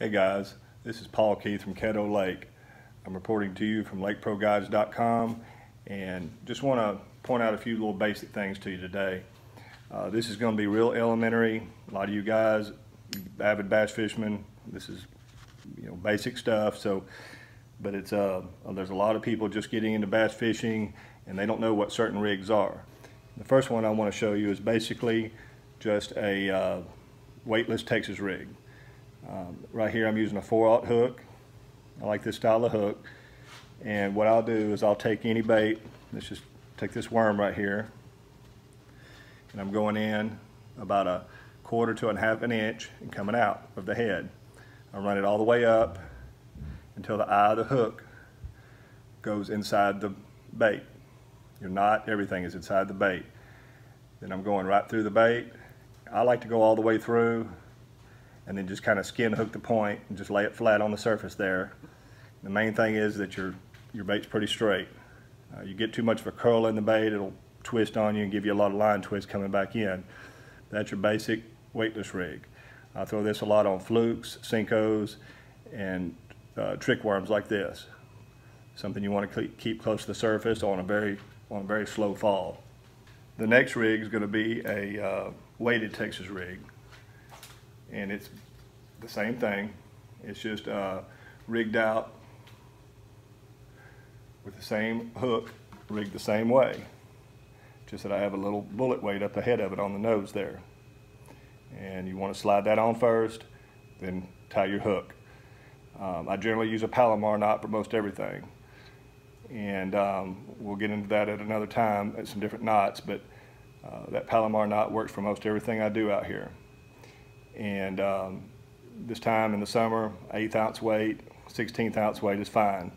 Hey guys, this is Paul Keith from Caddo Lake. I'm reporting to you from lakeproguides.com and just want to point out a few little basic things to you today. This is going to be real elementary. A lot of you guys, avid bass fishermen, this is basic stuff. So, but it's there's a lot of people just getting into bass fishing and they don't know what certain rigs are. The first one I want to show you is basically just a weightless Texas rig. Right here I'm using a 4/0 hook. I like this style of hook, and what I'll do is I'll take any bait. Let's just take this worm right here, and I'm going in about 1/4 to 1/2 inch and coming out of the head. I run it all the way up until the eye of the hook goes inside the bait. Your knot, everything is inside the bait. Then I'm going right through the bait. I like to go all the way through and then just kind of skin hook the point and just lay it flat on the surface there. The main thing is that your bait's pretty straight. You get too much of a curl in the bait, it'll twist on you and give you a lot of line twist coming back in. That's your basic weightless rig. I throw this a lot on flukes, Senkos, and trick worms like this. Something you want to keep close to the surface on a very slow fall. The next rig is going to be a weighted Texas rig. And it's the same thing. It's just rigged out with the same hook, rigged the same way. Just that I have a little bullet weight up ahead of it on the nose there. And you want to slide that on first, then tie your hook. I generally use a palomar knot for most everything. And we'll get into that at another time at some different knots, but that palomar knot works for most everything I do out here. And this time in the summer, 1/8 ounce weight, 16th ounce weight is fine.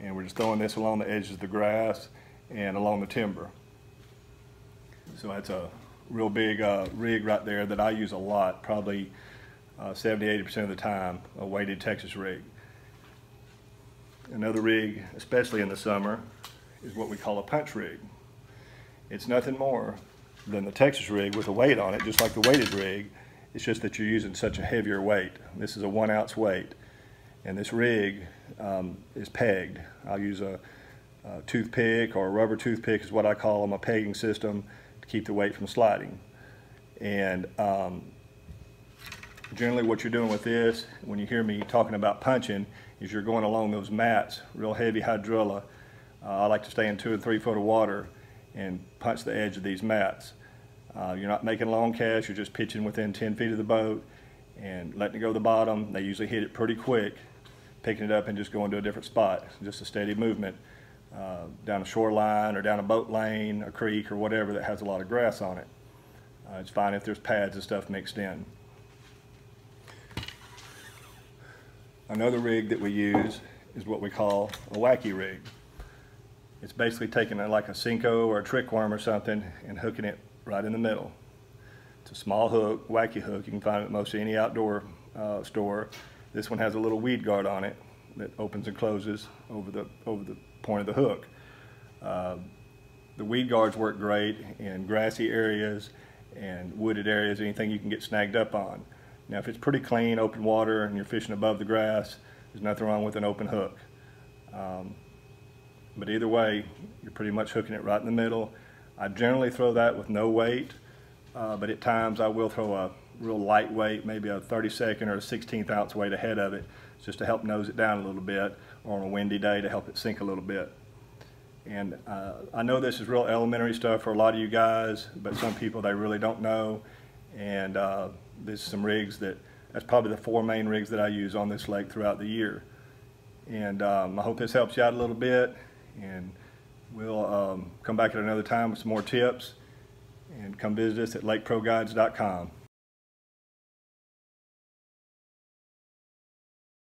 And we're just throwing this along the edges of the grass and along the timber. So that's a real big rig right there that I use a lot, probably 70–80% of the time, a weighted Texas rig. Another rig, especially in the summer, is what we call a punch rig. It's nothing more than the Texas rig with a weight on it, just like the weighted rig. It's just that you're using such a heavier weight. This is a 1 ounce weight, and this rig is pegged. I'll use a toothpick or a rubber toothpick is what I call them, a pegging system to keep the weight from sliding. And generally what you're doing with this, when you hear me talking about punching, is you're going along those mats, real heavy hydrilla. I like to stay in 2 and 3 foot of water and punch the edge of these mats. You're not making long casts, you're just pitching within 10 feet of the boat and letting it go to the bottom. They usually hit it pretty quick, picking it up and just going to a different spot. Just a steady movement down a shoreline or down a boat lane, a creek or whatever that has a lot of grass on it. It's fine if there's pads and stuff mixed in. Another rig that we use is what we call a wacky rig. It's basically taking like a Senko or a trick worm or something and hooking it right in the middle. It's a small hook, wacky hook. You can find it at most any outdoor store. This one has a little weed guard on it that opens and closes over the point of the hook. The weed guards work great in grassy areas and wooded areas, anything you can get snagged up on. Now if it's pretty clean, open water, and you're fishing above the grass, there's nothing wrong with an open hook. But either way, you're pretty much hooking it right in the middle. I generally throw that with no weight, but at times I will throw a real lightweight, maybe a 32nd or a 16th ounce weight ahead of it, just to help nose it down a little bit, or on a windy day to help it sink a little bit. And I know this is real elementary stuff for a lot of you guys, but some people, they really don't know. And there's some rigs that's probably the 4 main rigs that I use on this lake throughout the year. And I hope this helps you out a little bit. And we'll come back at another time with some more tips, and come visit us at lakeproguides.com.